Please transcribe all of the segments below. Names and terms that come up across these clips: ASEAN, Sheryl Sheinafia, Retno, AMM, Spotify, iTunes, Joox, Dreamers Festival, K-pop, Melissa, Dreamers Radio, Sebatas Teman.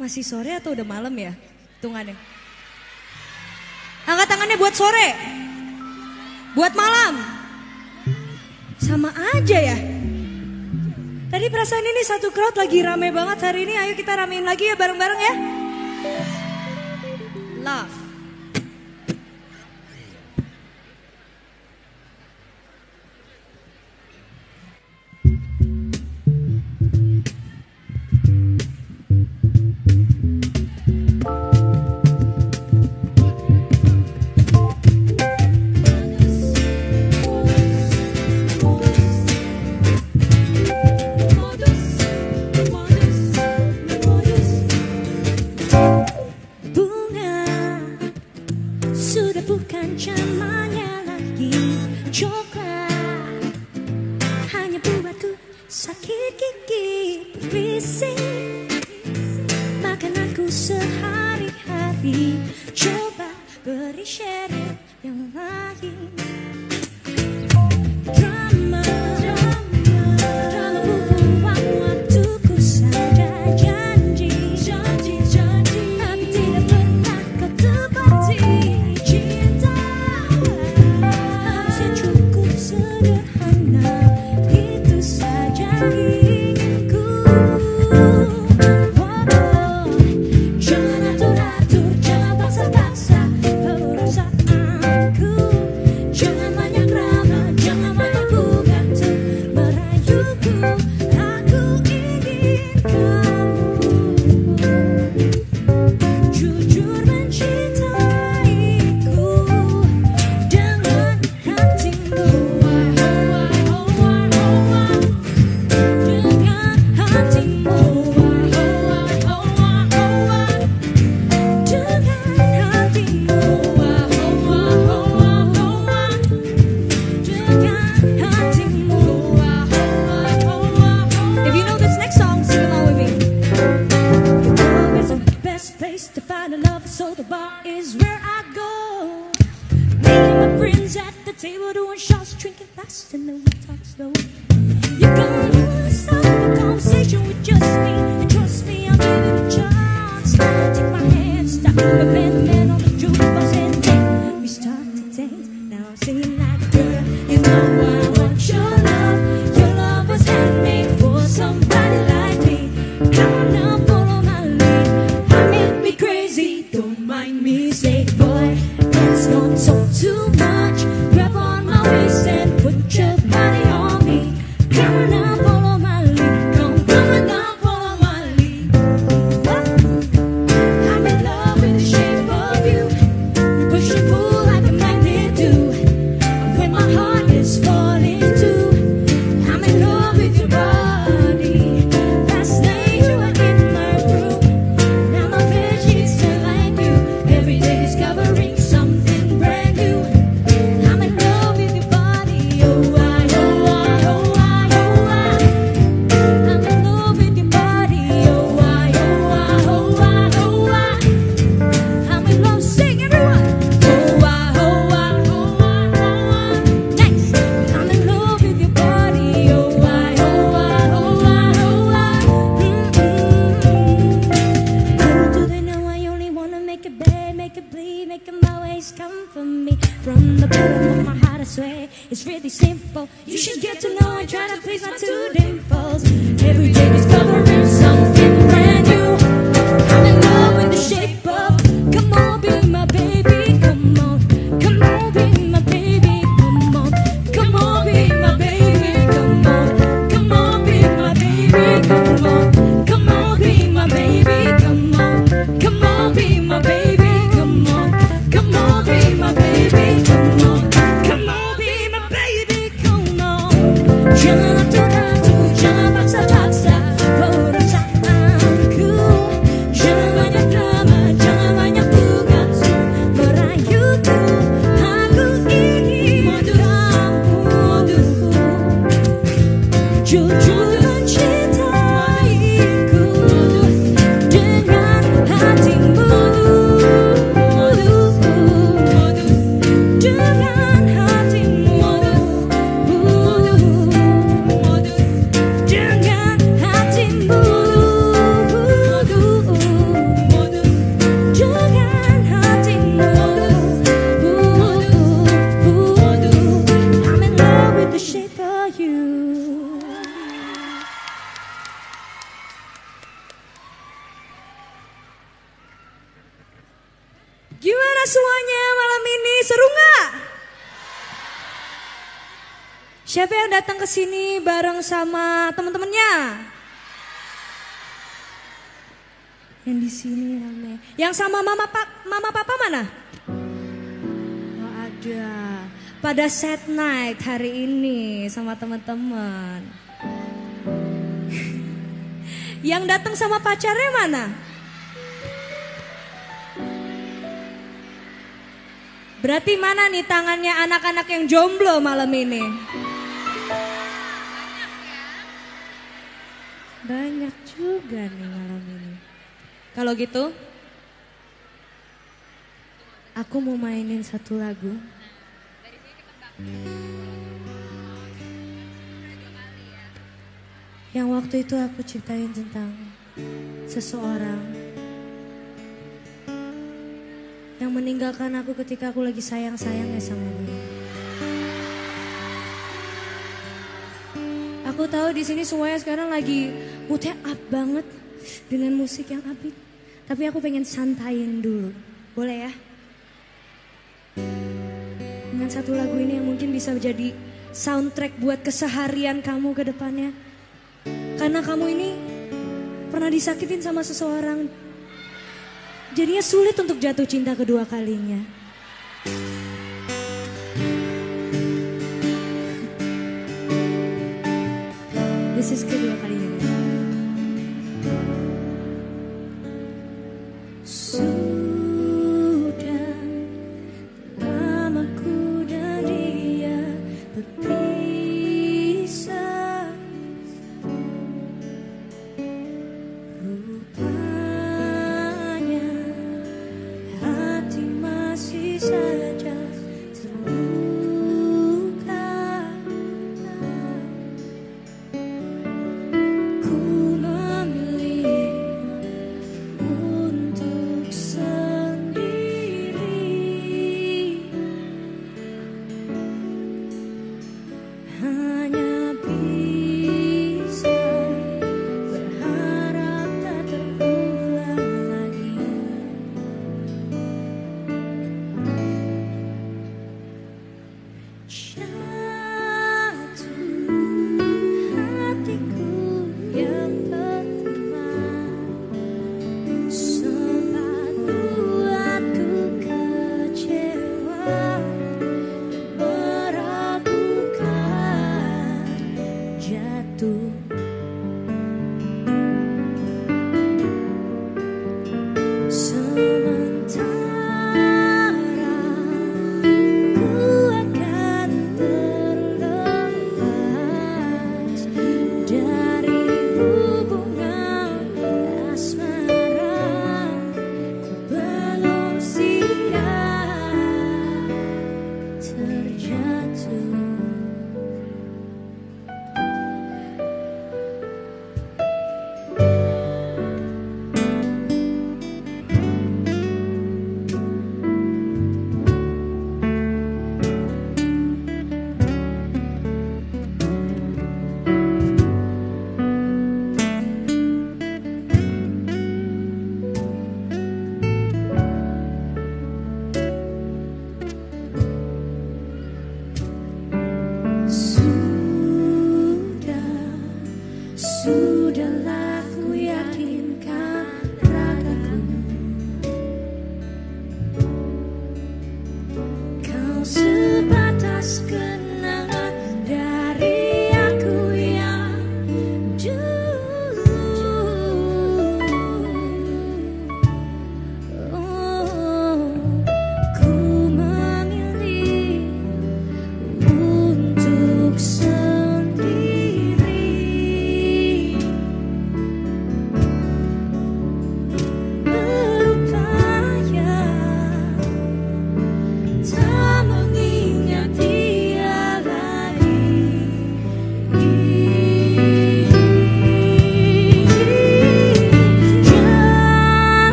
Masih sore atau udah malam ya? Hitungannya. Angkat tangannya buat sore. Buat malam. Sama aja ya. Tadi perasaan ini satu crowd lagi rame banget hari ini. Ayo kita ramein lagi ya bareng-bareng ya. Love. Come on, be my baby, come on. Gimana semuanya malam ini, seru nggak? Siapa yang datang ke sini bareng sama teman-temannya? Yang di sini namanya, yang sama mama papa mana? Nggak ada. Pada set night hari ini sama teman-teman. Yang datang sama pacarnya mana? Berarti mana nih tangannya anak-anak yang jomblo malam ini? Banyak juga nih malam ini. Kalau gitu, aku mau mainin satu lagu. Yang waktu itu aku ciptain tentang seseorang yang meninggalkan aku ketika aku lagi sayang-sayangnya sama dia. Aku tahu di sini semuanya sekarang lagi moodnya up banget dengan musik yang upbeat. Tapi aku pengen santain dulu, boleh ya? Dengan satu lagu ini yang mungkin bisa jadi soundtrack buat keseharian kamu ke depannya. Karena kamu ini pernah disakitin sama seseorang. Jadinya sulit untuk jatuh cinta kedua kalinya. This is kedua kalinya. Sudah lama ku dan dia berpisah. Terluka.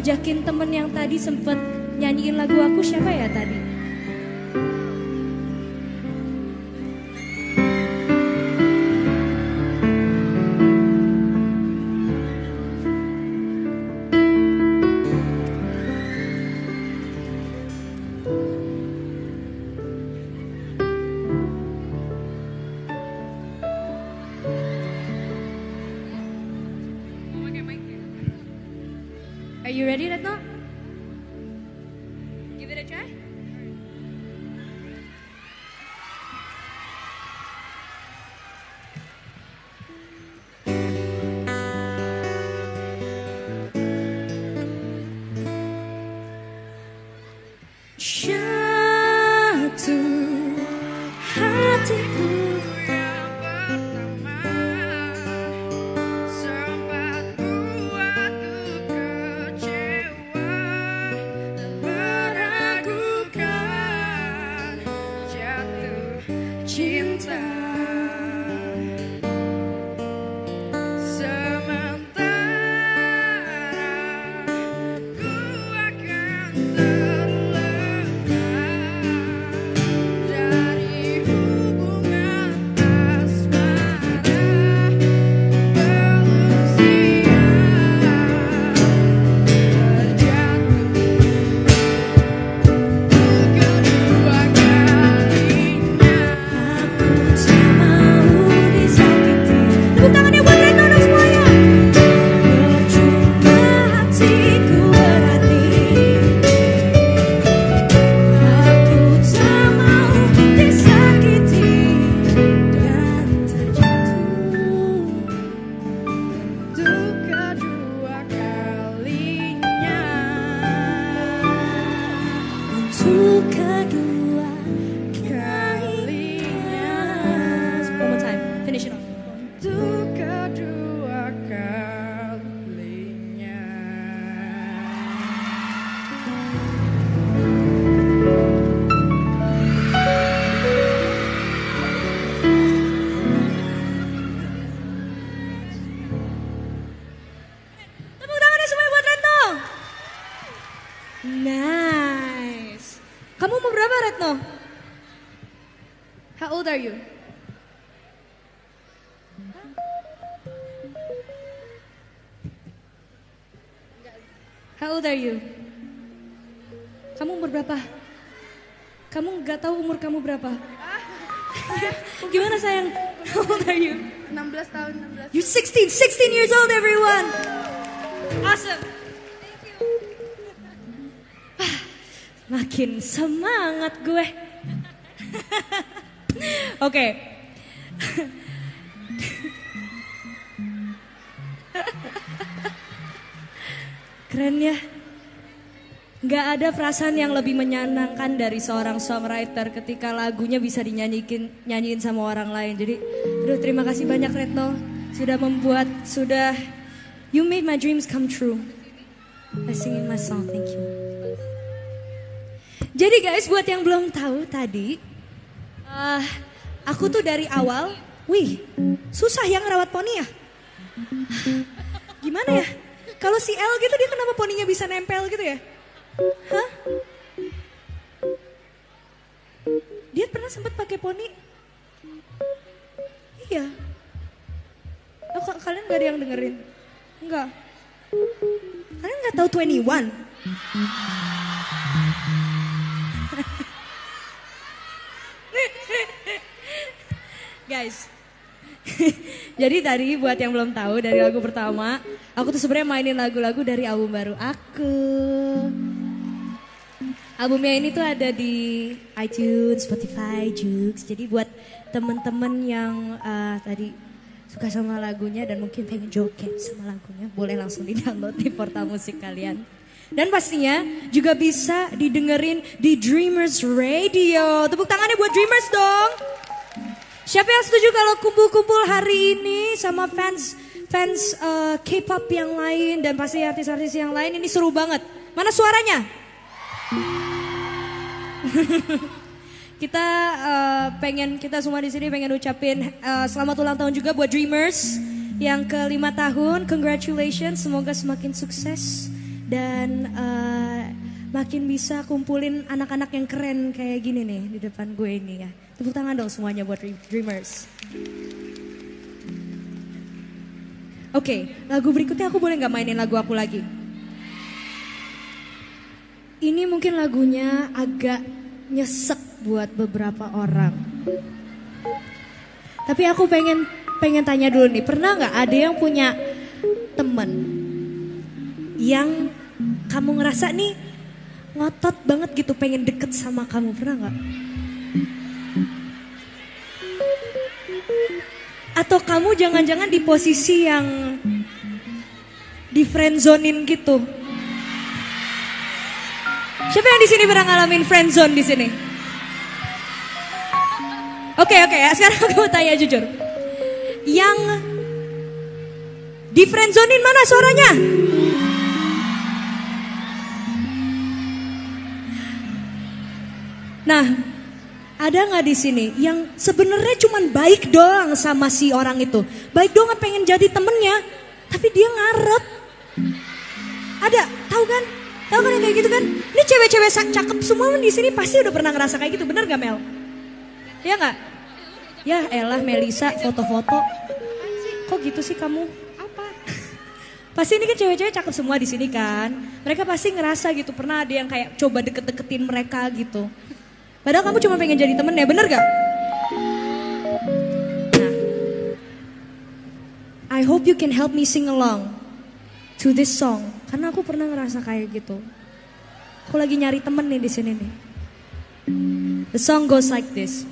ngajakin temen yang tadi sempet nyanyiin lagu aku, siapa ya tadi? Are you ready, Retno? Give it a try. Satu hatiku yang pertama, sempat buatku kecewa dan meragukan jatuh cinta. Sementara ku akan terlepas dari hubungan asmara. Belum siap terjatuh kedua kalinya. Aku tak mau disakiti. Tepuk tangannya buat Retno dong semuanya. Percuma hatiku berarti, aku tak mau disakiti dan terjatuh untuk kedua kalinya. Untuk kedua kalinya. One more time, finish it off. Untuk kedua kalinya. Tepuk tangannya semuanya buat Retno. Nice. Kamu umur berapa, Retno? How old are you? How old are you? Kamu umur berapa? Kamu nggak tahu umur kamu berapa? Gimana sayang? How old are you? 16 tahun, 16. You're 16 years old, everyone. Awesome. Makin semangat gue. Oke. Keren ya. Nggak ada perasaan yang lebih menyenangkan dari seorang songwriter ketika lagunya bisa dinyanyiin sama orang lain. Jadi, aduh terima kasih banyak Retno sudah you made my dreams come true. I singing my song, thank you. Jadi guys, buat yang belum tahu tadi, aku tuh dari awal, wih, susah ya ngerawat poni ya. Gimana ya? Kalau si El gitu dia kenapa poninya bisa nempel gitu ya? Hah? Dia pernah sempat pakai poni? Iya. Oh, kalian gak ada yang dengerin? Enggak. Kalian gak tahu 21? Guys. Jadi tadi buat yang belum tahu dari lagu pertama, aku tuh sebenarnya mainin lagu-lagu dari album baru aku. Albumnya ini tuh ada di iTunes, Spotify, Joox. Jadi buat temen-temen yang tadi suka sama lagunya dan mungkin pengen joget sama lagunya, boleh langsung di-download di portal musik kalian. Dan pastinya juga bisa didengerin di Dreamers Radio. Tepuk tangannya buat Dreamers dong. Siapa yang setuju kalau kumpul-kumpul hari ini sama fans K-pop yang lain dan pasti artis-artis yang lain, ini seru banget. Mana suaranya? Kita kita semua di sini pengen ucapin selamat ulang tahun juga buat Dreamers yang ke-5 tahun. Congratulations, semoga semakin sukses dan makin bisa kumpulin anak-anak yang keren kayak gini nih di depan gue ini ya. Tepuk tangan dong semuanya buat Dreamers. Oke, lagu berikutnya aku boleh gak mainin lagu aku lagi? Ini mungkin lagunya agak nyesek buat beberapa orang. Tapi aku pengen tanya dulu nih, pernah gak ada yang punya temen yang kamu ngerasa nih ngotot banget gitu pengen deket sama kamu, pernah gak? Atau kamu jangan-jangan di posisi yang di friendzone-in gitu? Siapa yang di sini pernah ngalamin friendzone di sini? Oke, ya. Sekarang aku tanya jujur. Yang di friendzone-in mana suaranya? Nah, ada nggak di sini yang sebenarnya cuman baik doang sama si orang itu, baik doang pengen jadi temennya, tapi dia ngarep. Ada, tahu kan yang kayak gitu kan? Ini cewek-cewek cakep semua di sini pasti udah pernah ngerasa kayak gitu, bener gak Mel? Iya gak? Ya elah Melissa foto-foto. Kok gitu sih kamu? Apa? Pasti ini kan cewek-cewek cakep semua di sini kan? Mereka pasti ngerasa gitu, pernah ada yang kayak coba deket-deketin mereka gitu. Padahal kamu cuma pengen jadi temen ya, bener gak? Nah, I hope you can help me sing along to this song. Karena aku pernah ngerasa kayak gitu. Aku lagi nyari temen nih di sini nih. The song goes like this.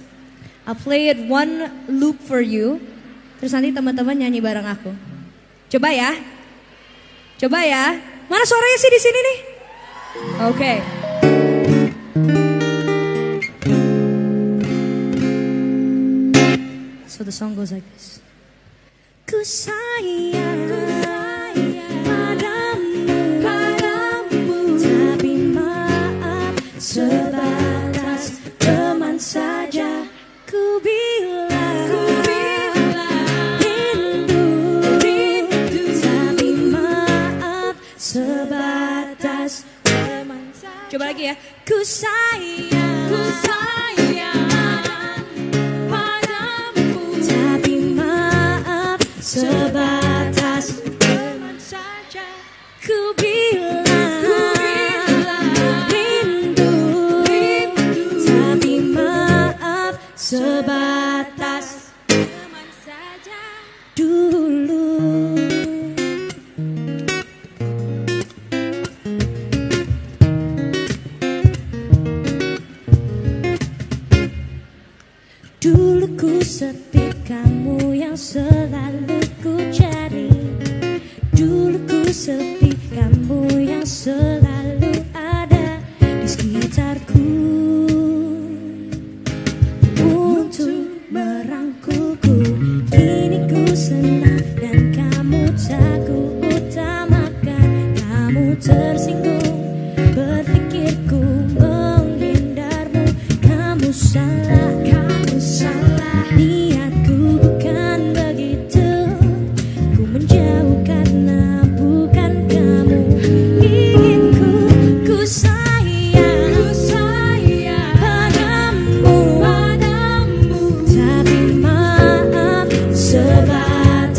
I'll play it one loop for you. Terus nanti teman-teman nyanyi bareng aku. Coba ya. Coba ya. Mana suaranya sih di sini nih? Oke. Okay. So the song goes like this. Ku sayang. Sebatas teman saja ku bilang rindu, tapi maaf sebatas teman saja. Coba lagi ya. Ku sayang padamu, tapi maaf sebatas teman saja ku bilang. Sebatas teman saja dulu. Dulu ku sepi, kamu yang selalu ku cari. Dulu ku sepi, kamu yang selalu ada di sekitarku. Senang dan kamu tak ku utamakan. Kamu tersinggung, berpikirku menghindarmu. Kamu salah. Niatku bukan begitu. Ku menjauh karena bukan kamu inginku. Ku sayang padamu. Tapi maaf sebab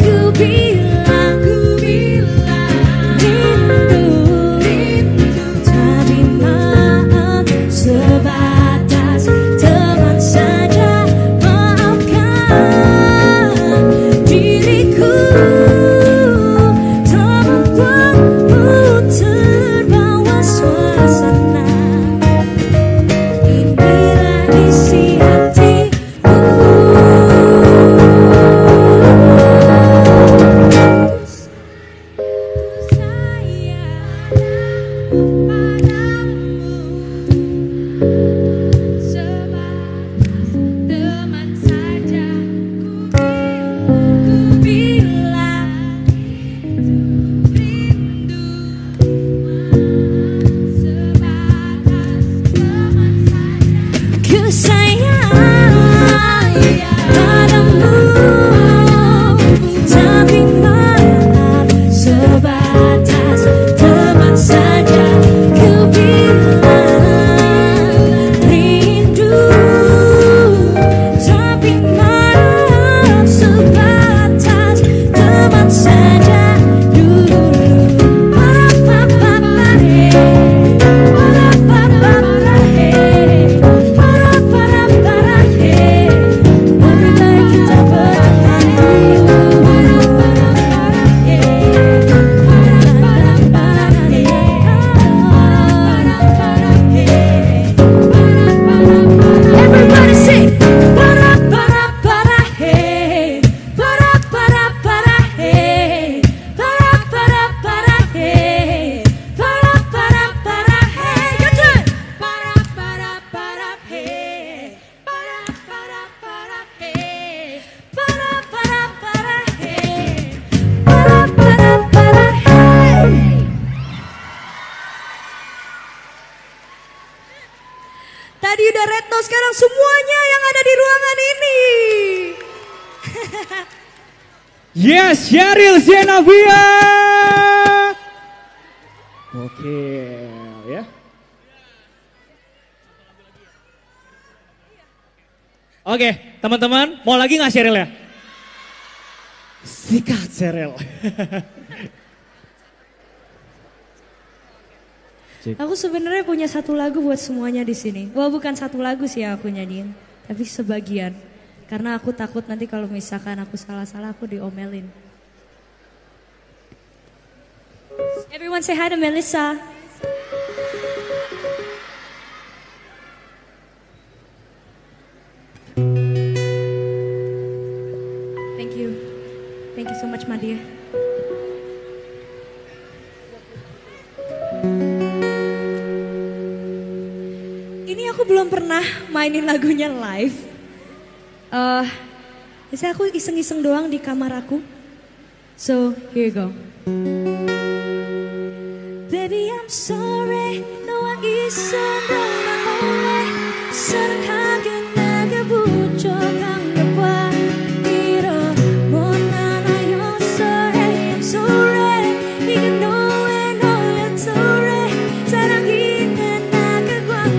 ku bilang rindu Retno sekarang semuanya yang ada di ruangan ini. Yes, Sheryl Sheinafia. Oke, ya. Oke, teman-teman, mau lagi nggak Sheryl ya? Sikat Sheryl. Aku sebenarnya punya satu lagu buat semuanya di sini. Wah, bukan satu lagu sih yang aku nyanyiin, tapi sebagian. Karena aku takut nanti kalau misalkan aku salah-salah aku diomelin. Everyone say hi to Melissa. Thank you so much, my dear. Belum pernah mainin lagunya live. Biasanya aku iseng-iseng doang di kamar aku. So here you go. Baby I'm sorry, no I isn't done I'm lonely. Serangkanya naga bucok anggap wakiro. Mona na you're sorry, I'm sorry. You know it, no you're sorry. Sarangkanya naga guang.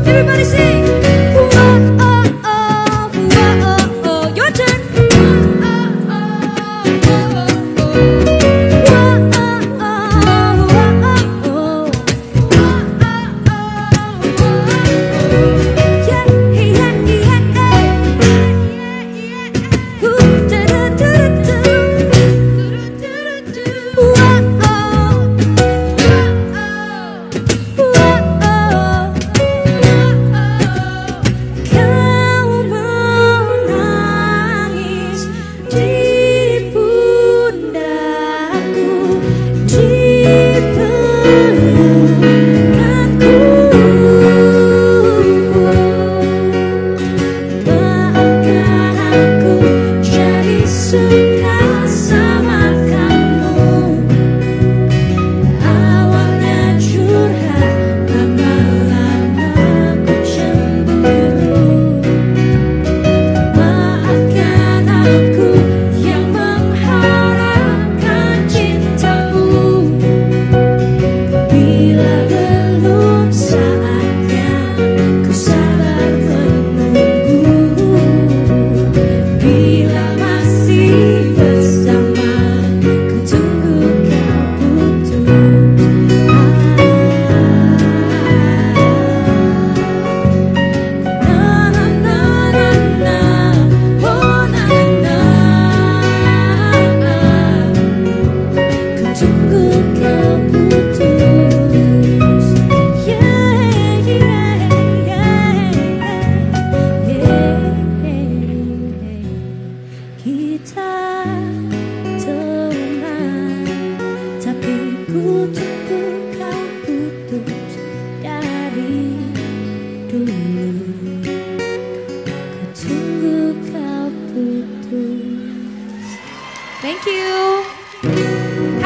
Everybody sing.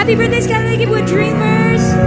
Happy birthday sekali lagi buat Dreamers.